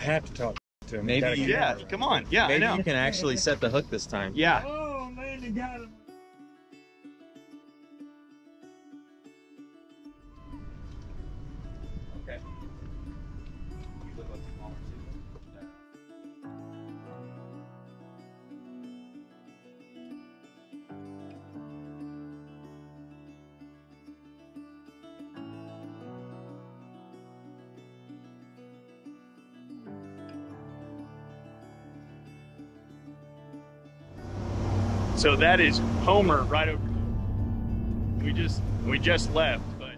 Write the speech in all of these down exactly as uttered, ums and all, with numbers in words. have to talk to him. Maybe, yeah, him. Come on. Yeah, maybe I know. You can actually set the hook this time. Yeah. Oh, man, you got him. Okay. You look like the Palmer too. So that is Homer right over there. We just, we just left, but.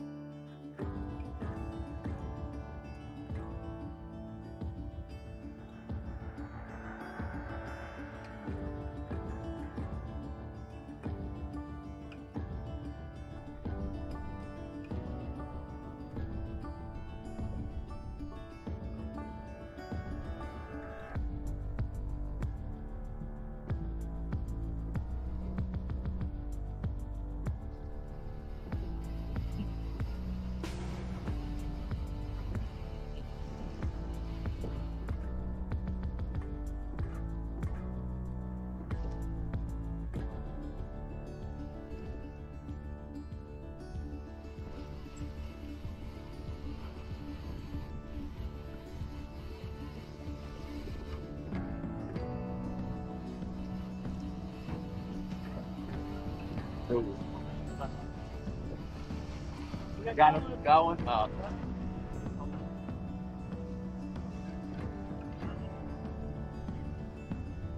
Got him going up. God,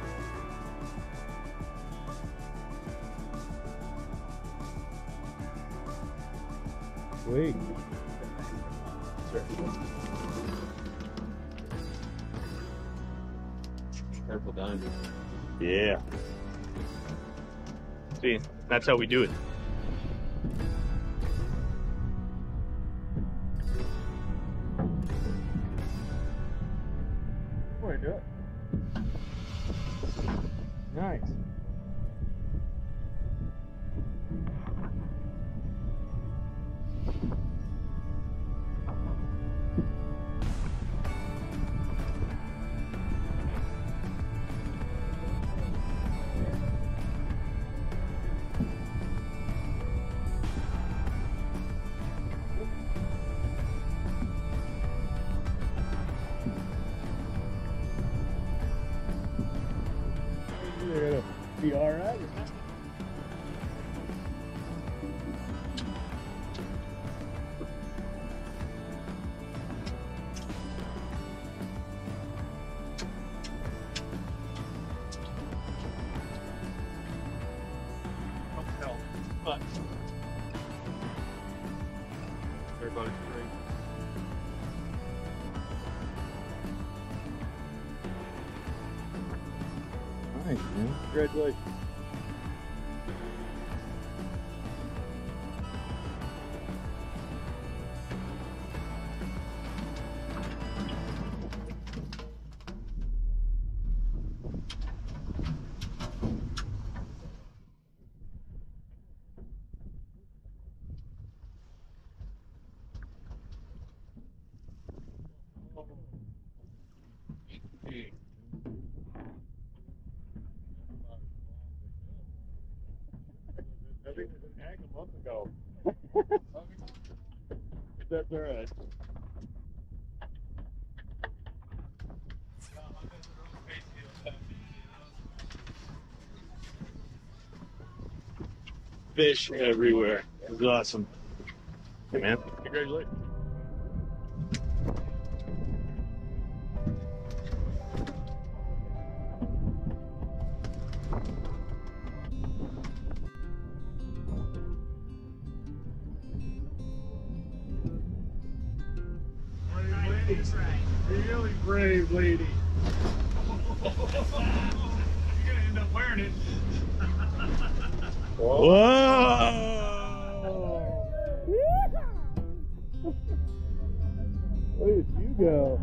yeah. Wait. Careful down. Yeah. See, that's how we do it. Be all right. Congratulations. I think there's an angle up ago. that they're at. Fish everywhere. It was awesome. Hey, man. Congratulations. Really brave lady. You're gonna end up wearing it. Whoa! Where did you go?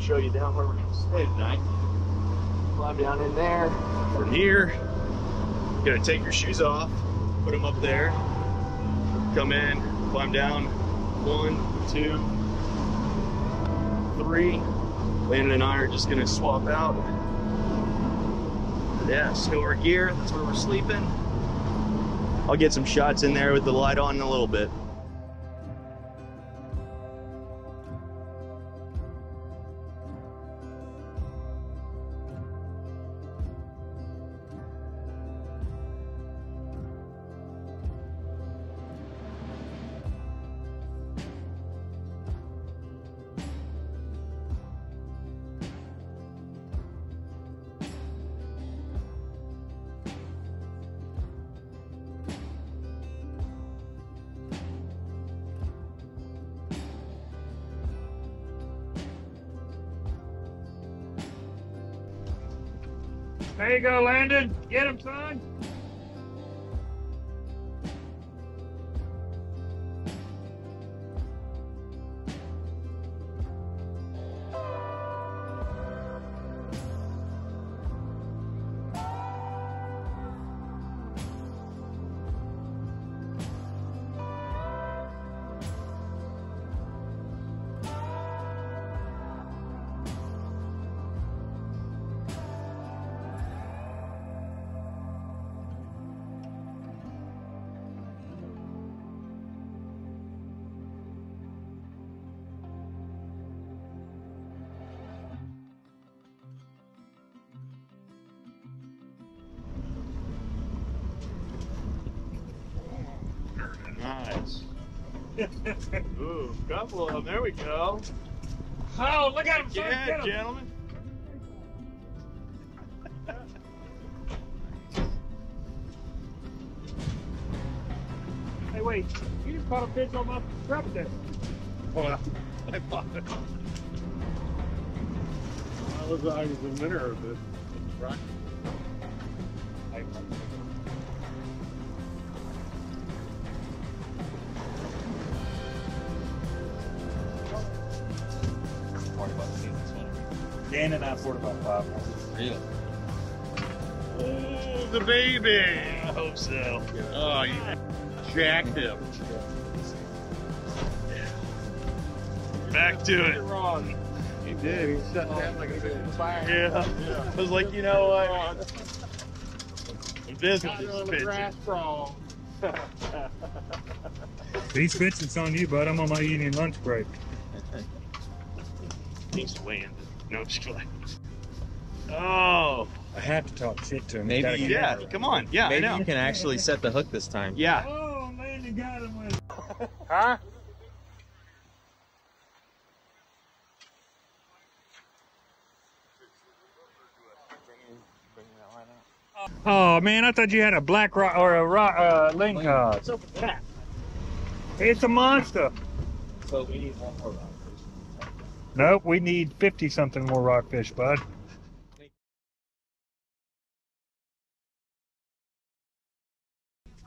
Show you down where we're going to stay tonight. Climb down in there. We're here. Gonna take your shoes off, put them up there. Come in, climb down. One, two, three. Landon and I are just gonna swap out. Yeah, snow our gear. That's where we're sleeping. I'll get some shots in there with the light on in a little bit. There you go, Landon. Get him, son. Nice. Ooh, a couple of them. There we go. Oh, look at him, son. Yeah, get him. Gentlemen. Hey, wait. You just caught a fish on my trap there. Well, I bought it. I was the winner of it. Right? I Dan and I poured about five more. Really? Oh, the baby! I hope so. Oh, you jacked him. Back to it. Wrong. He did. He shut down like a big fire. Yeah. yeah. I was like, you know what? I'm busy with this pitch. These fits, it's on you, bud. I'm on my evening lunch break. Needs to land. No, I'm just kidding. Oh, I have to talk shit to him. Maybe, yeah. Right. Come on, yeah. Maybe I know. You can actually set the hook this time. Yeah. Oh man, you got him with. Huh? Oh man, I thought you had a black rock or a rock uh, link cod. What's up with that? It's a monster. So we need one more rock. Nope, we need fifty something more rockfish, bud.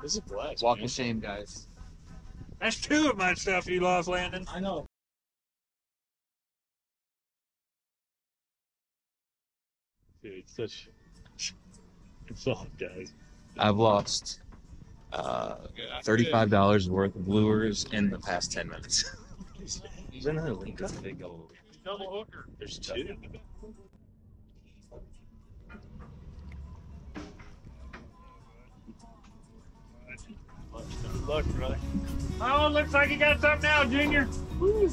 This is blessed. Walk of shame, guys. That's two of my stuff you lost, Landon. I know. Dude, it's such... It's all, guys. I've lost uh, thirty-five dollars worth of lures in the past ten minutes. There's another link. That's a big old... Double hooker. There's two. Good luck, brother. Oh, looks like you got something now, Junior. Woo.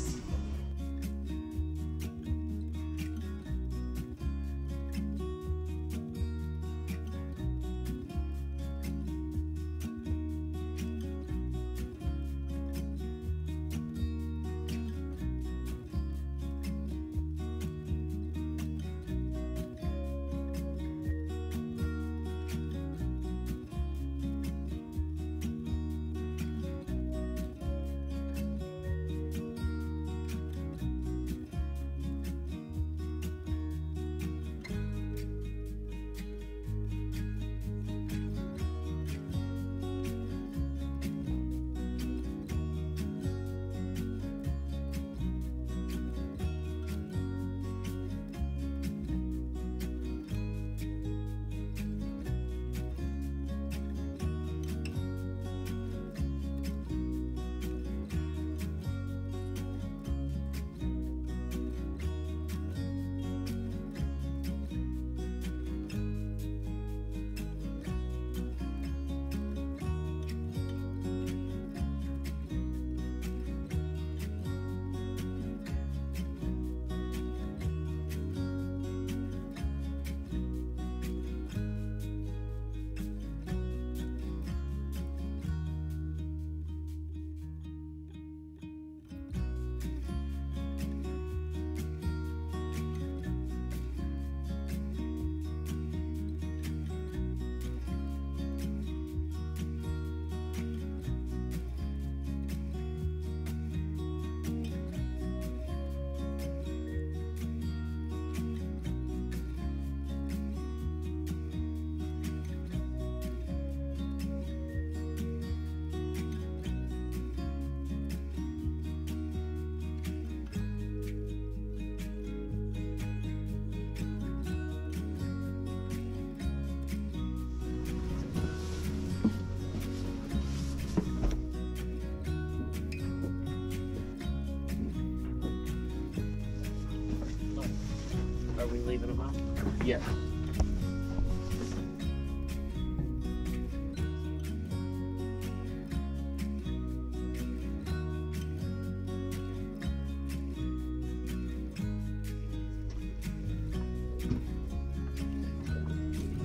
Yeah.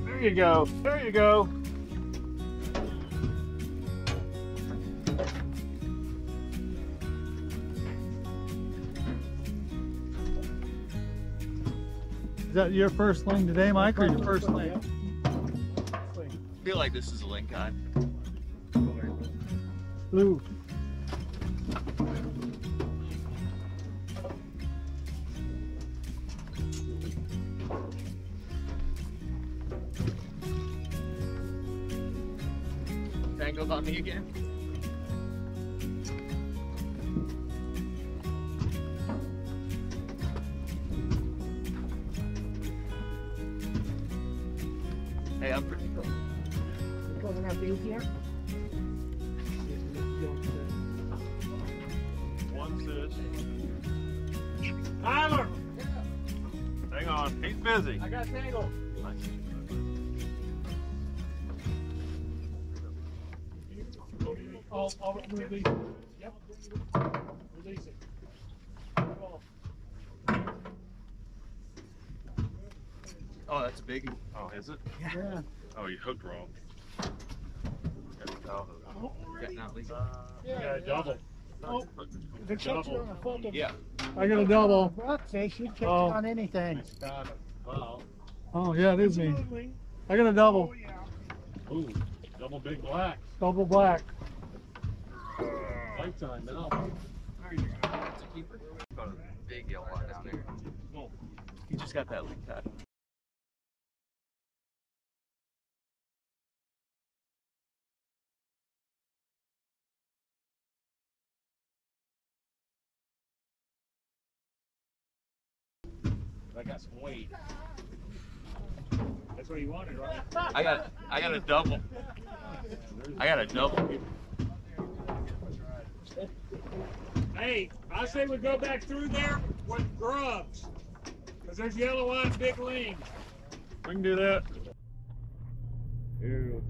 There you go. There you go. Is that your first ling today, Mike, or your first ling? I feel like this is a ling guy. Blue. Tangled on me again. Hey, I'm pretty cool. It wasn't that big here? One sis. Tyler! Yeah. Hang on, he's busy. I got tangled. I'll, I'll release it. Yep. Release it. Oh, that's a biggie. Oh, is it? Yeah. yeah. Oh, you hooked wrong. Oh, already? Not legal. Uh, yeah, yeah, double. Oh, the double. On a double. Yeah. I got a double. Rockfish, you catch oh. on anything. Wow. Oh, yeah, it is me. I got a double. Oh, yeah. Ooh, double big black. Double black. Lifetime now. There you go. That's a keeper. caught a big yellowfin down there. He just got that link pad. I got some weight. That's what you wanted, right? I got, I got a double. I got a double. Hey, I say we go back through there with grubs, because there's yellow eyed big ling. We can do that. Ew.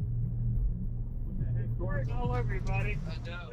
What the heck? Squirt's all over you, buddy. I know.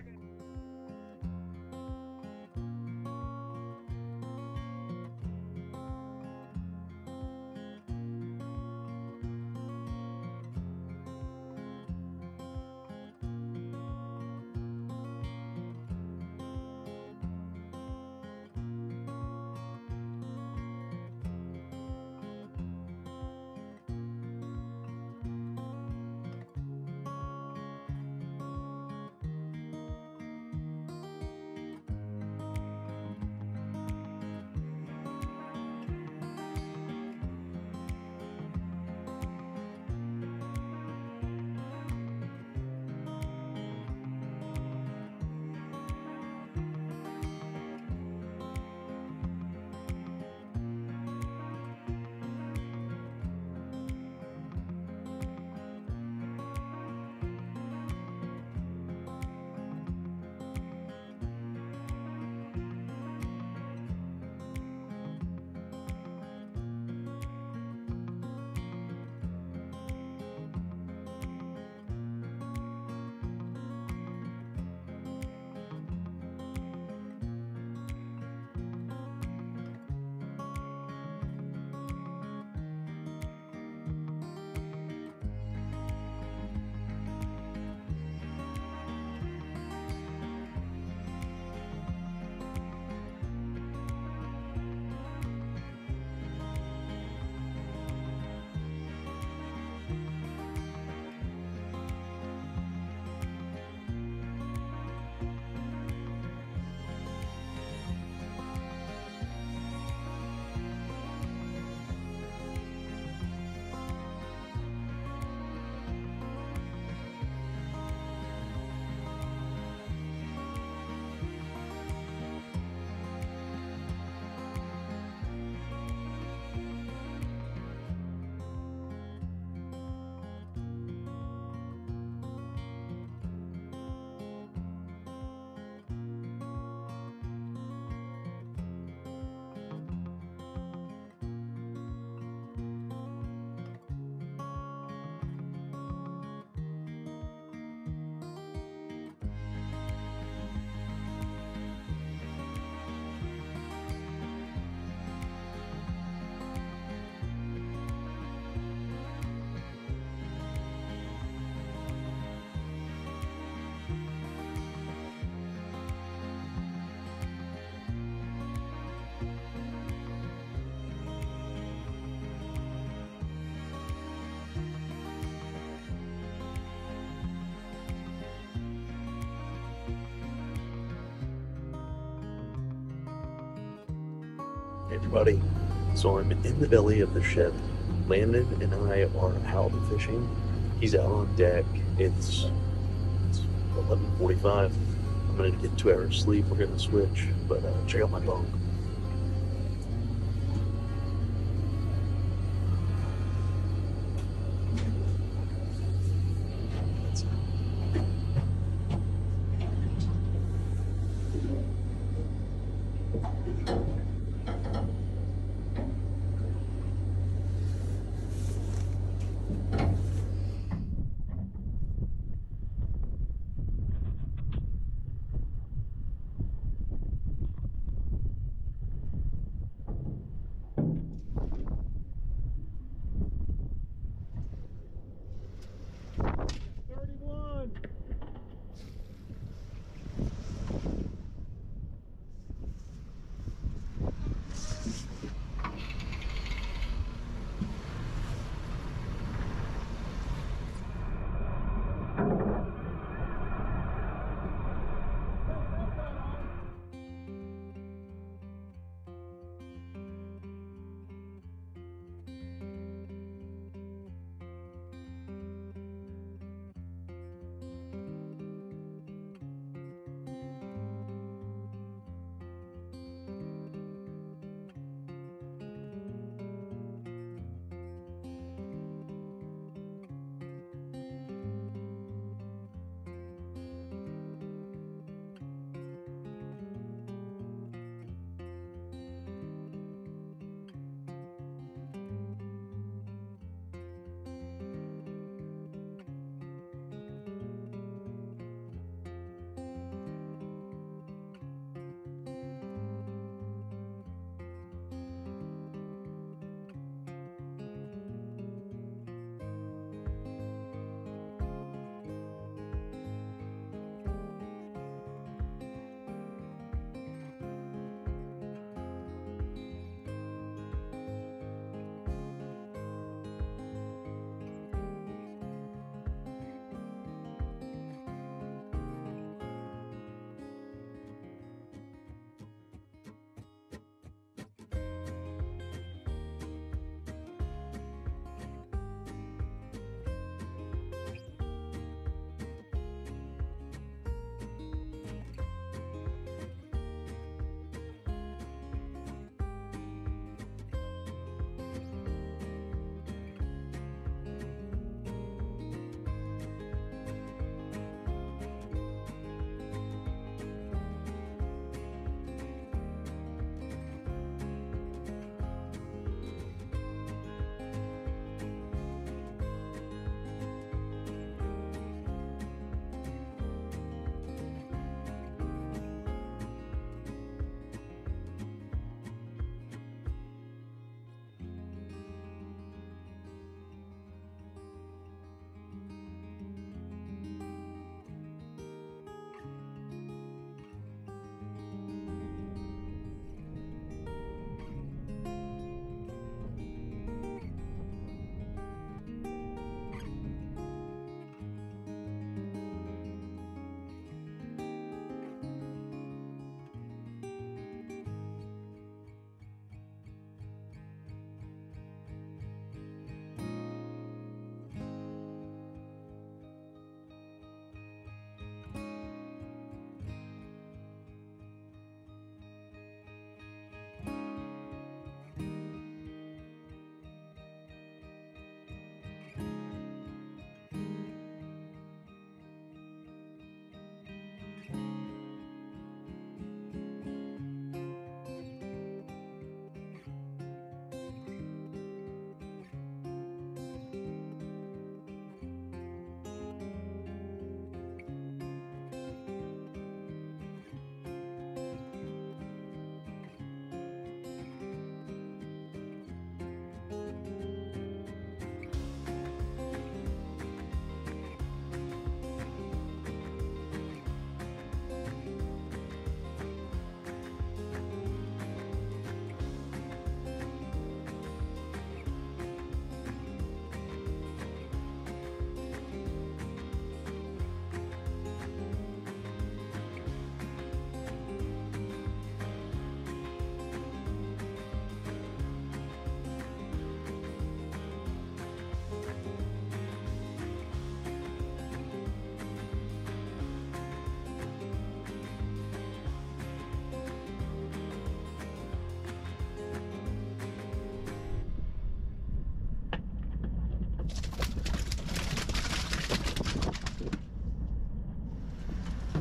Hey everybody, so I'm in the belly of the ship. Landon and I are out fishing. He's out on deck. It's, it's eleven forty-five. I'm gonna get two hours sleep. We're gonna switch, but uh, check out my bunk.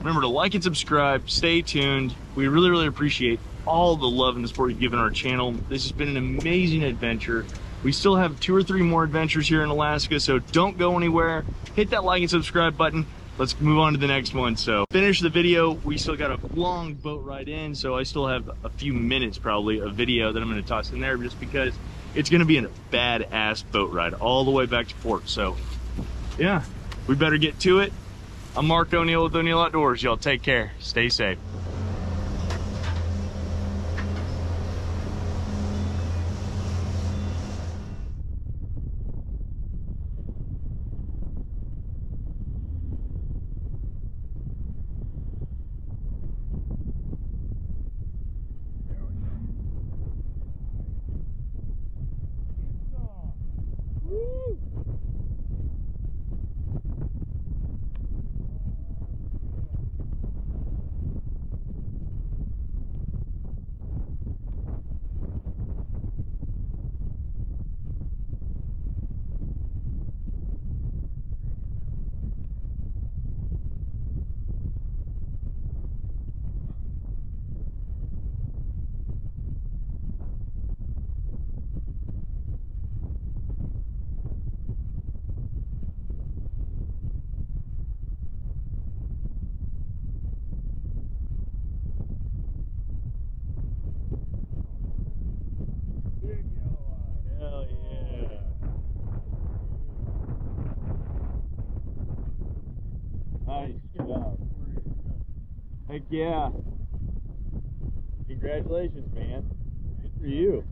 Remember to like and subscribe. Stay tuned. We really, really appreciate all the love and the support you've given our channel. This has been an amazing adventure. We still have two or three more adventures here in Alaska, so don't go anywhere. Hit that like and subscribe button. Let's move on to the next one. So finish the video. We still got a long boat ride in, so I still have a few minutes probably of video that I'm going to toss in there just because it's going to be a badass boat ride all the way back to port. So yeah, we better get to it. I'm Mark O'Neill with O'Neill Outdoors. Y'all take care. Stay safe. Heck yeah. Congratulations, man. Good for you.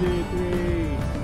two, three.